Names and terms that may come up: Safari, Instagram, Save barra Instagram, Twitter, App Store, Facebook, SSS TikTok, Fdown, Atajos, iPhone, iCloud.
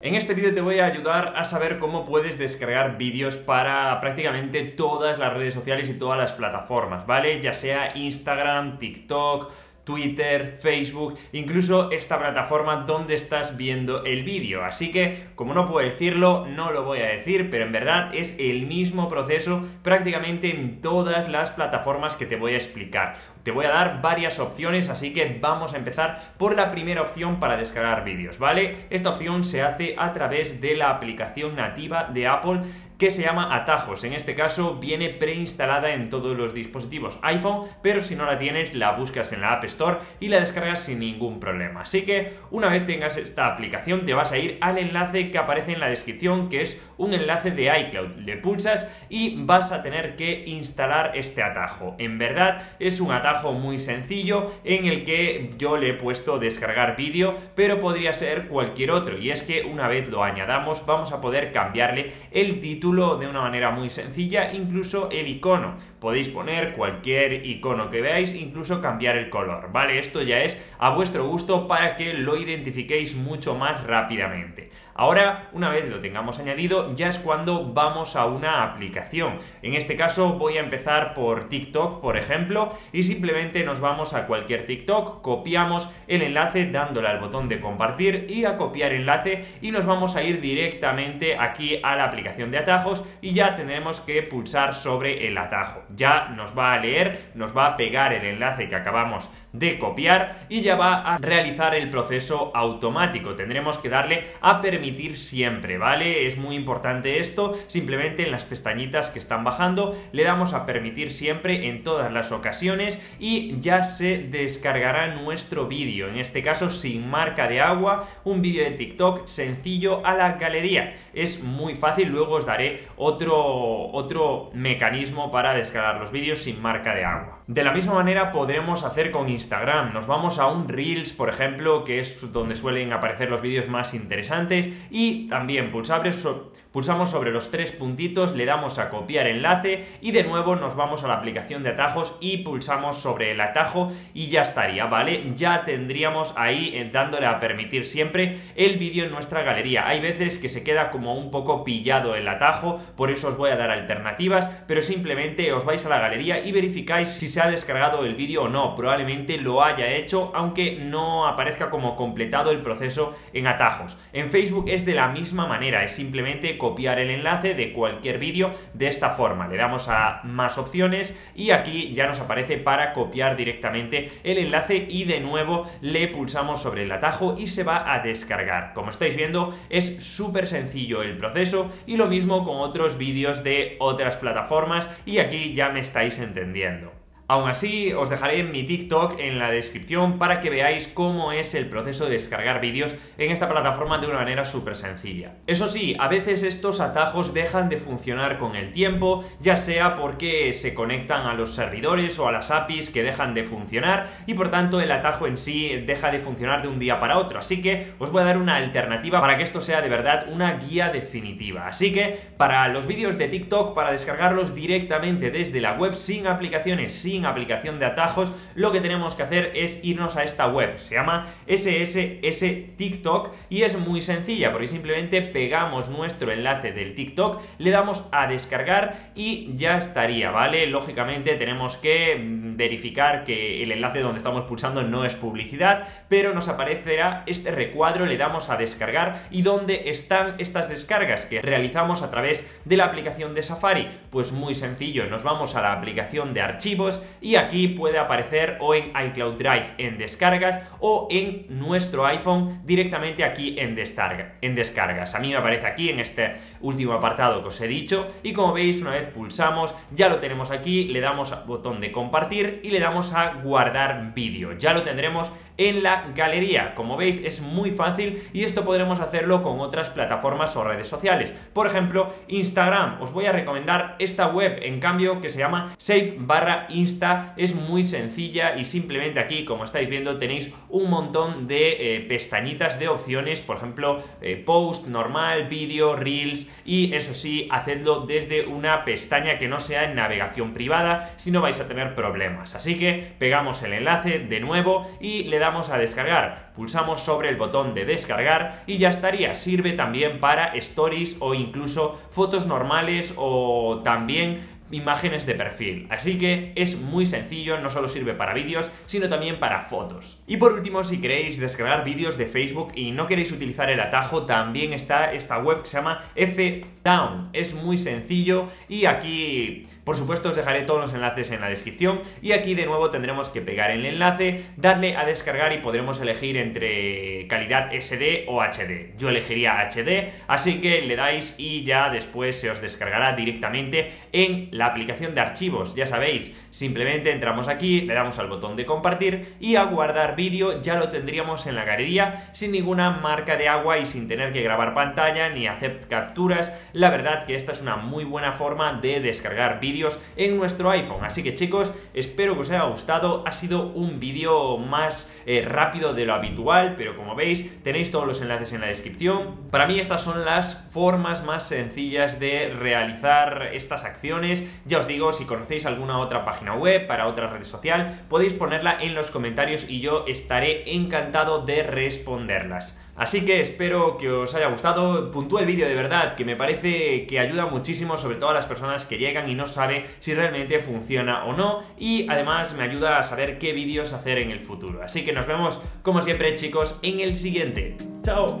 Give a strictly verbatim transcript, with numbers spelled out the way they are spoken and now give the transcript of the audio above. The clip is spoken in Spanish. En este vídeo te voy a ayudar a saber cómo puedes descargar vídeos para prácticamente todas las redes sociales y todas las plataformas, ¿vale? Ya sea Instagram, TikTok, Twitter, Facebook, incluso esta plataforma donde estás viendo el vídeo. Así que, como no puedo decirlo, no lo voy a decir, pero en verdad es el mismo proceso prácticamente en todas las plataformas que te voy a explicar. Te voy a dar varias opciones, así que vamos a empezar por la primera opción para descargar vídeos, ¿vale? Esta opción se hace a través de la aplicación nativa de Apple que se llama Atajos. En este caso viene preinstalada en todos los dispositivos iPhone, pero si no la tienes la buscas en la App Store y la descargas sin ningún problema. Así que una vez tengas esta aplicación te vas a ir al enlace que aparece en la descripción, que es un enlace de iCloud. Le pulsas y vas a tener que instalar este atajo. En verdad es un atajo muy sencillo en el que yo le he puesto descargar vídeo, pero podría ser cualquier otro, y es que una vez lo añadamos vamos a poder cambiarle el título de una manera muy sencilla, incluso el icono. Podéis poner cualquier icono que veáis, incluso cambiar el color, ¿vale? Esto ya es a vuestro gusto para que lo identifiquéis mucho más rápidamente. Ahora, una vez lo tengamos añadido, ya es cuando vamos a una aplicación. En este caso voy a empezar por TikTok, por ejemplo, y simplemente nos vamos a cualquier TikTok, copiamos el enlace dándole al botón de compartir y a copiar enlace, y nos vamos a ir directamente aquí a la aplicación de atajos y ya tendremos que pulsar sobre el atajo. Ya nos va a leer, nos va a pegar el enlace que acabamos de copiar y ya va a realizar el proceso automático. Tendremos que darle a permitir siempre, ¿vale? Es muy importante esto. Simplemente en las pestañitas que están bajando le damos a permitir siempre en todas las ocasiones y ya se descargará nuestro vídeo, en este caso sin marca de agua, un vídeo de TikTok sencillo a la galería. Es muy fácil, luego os daré otro, otro mecanismo para descargar los vídeos sin marca de agua. De la misma manera podremos hacer con Instagram. Nos vamos a un Reels, por ejemplo, que es donde suelen aparecer los vídeos más interesantes, y también pulsamos sobre los tres puntitos, le damos a copiar enlace y de nuevo nos vamos a la aplicación de atajos y pulsamos sobre el atajo y ya estaría, ¿vale? Ya tendríamos ahí, dándole a permitir siempre, el vídeo en nuestra galería. Hay veces que se queda como un poco pillado el atajo, por eso os voy a dar alternativas, pero simplemente os vais a la galería y verificáis si se ha descargado el vídeo o no. Probablemente lo haya hecho, aunque no aparezca como completado el proceso en atajos. En Facebook es de la misma manera, es simplemente copiar el enlace de cualquier vídeo de esta forma, le damos a más opciones y aquí ya nos aparece para copiar directamente el enlace y de nuevo le pulsamos sobre el atajo y se va a descargar. Como estáis viendo es súper sencillo el proceso, y lo mismo con otros vídeos de otras plataformas, y aquí ya me estáis entendiendo. Aún así, os dejaré mi TikTok en la descripción para que veáis cómo es el proceso de descargar vídeos en esta plataforma de una manera súper sencilla. Eso sí, a veces estos atajos dejan de funcionar con el tiempo, ya sea porque se conectan a los servidores o a las A P Is que dejan de funcionar, y por tanto el atajo en sí deja de funcionar de un día para otro. Así que os voy a dar una alternativa para que esto sea de verdad una guía definitiva. Así que para los vídeos de TikTok, para descargarlos directamente desde la web sin aplicaciones, sin aplicación de atajos, lo que tenemos que hacer es irnos a esta web, se llama S S S TikTok y es muy sencilla porque simplemente pegamos nuestro enlace del TikTok, le damos a descargar y ya estaría, ¿vale? Lógicamente tenemos que verificar que el enlace donde estamos pulsando no es publicidad, pero nos aparecerá este recuadro, le damos a descargar, y ¿dónde están estas descargas que realizamos a través de la aplicación de Safari? Pues muy sencillo, nos vamos a la aplicación de archivos y aquí puede aparecer o en iCloud Drive en descargas o en nuestro iPhone directamente aquí en, descarga, en descargas. A mí me aparece aquí en este último apartado que os he dicho, y como veis una vez pulsamos ya lo tenemos aquí, le damos al botón de compartir y le damos a guardar vídeo. Ya lo tendremos en la galería. Como veis es muy fácil y esto podremos hacerlo con otras plataformas o redes sociales. Por ejemplo Instagram. Os voy a recomendar esta web en cambio que se llama Save barra Instagram. lista es muy sencilla y simplemente aquí, como estáis viendo, tenéis un montón de eh, pestañitas de opciones, por ejemplo, eh, post, normal, vídeo, reels, y eso sí, hacedlo desde una pestaña que no sea en navegación privada, si no vais a tener problemas. Así que pegamos el enlace de nuevo y le damos a descargar, pulsamos sobre el botón de descargar y ya estaría. Sirve también para stories o incluso fotos normales o también imágenes de perfil, así que es muy sencillo, no solo sirve para vídeos sino también para fotos. Y por último, si queréis descargar vídeos de Facebook y no queréis utilizar el atajo, también está esta web que se llama Fdown, es muy sencillo, y aquí por supuesto os dejaré todos los enlaces en la descripción, y aquí de nuevo tendremos que pegar el enlace, darle a descargar y podremos elegir entre calidad ese de o hache de, yo elegiría hache de, así que le dais y ya después se os descargará directamente en la la aplicación de archivos. Ya sabéis, simplemente entramos aquí, le damos al botón de compartir y a guardar vídeo, ya lo tendríamos en la galería sin ninguna marca de agua y sin tener que grabar pantalla ni hacer capturas. La verdad que esta es una muy buena forma de descargar vídeos en nuestro iPhone. Así que chicos, espero que os haya gustado, ha sido un vídeo más eh, rápido de lo habitual, pero como veis tenéis todos los enlaces en la descripción. Para mí estas son las formas más sencillas de realizar estas acciones. Ya os digo, si conocéis alguna otra página web para otra red social, podéis ponerla en los comentarios y yo estaré encantado de responderlas. Así que espero que os haya gustado, puntúa el vídeo de verdad, que me parece que ayuda muchísimo, sobre todo a las personas que llegan y no saben si realmente funciona o no, y además me ayuda a saber qué vídeos hacer en el futuro. Así que nos vemos, como siempre chicos, en el siguiente. ¡Chao!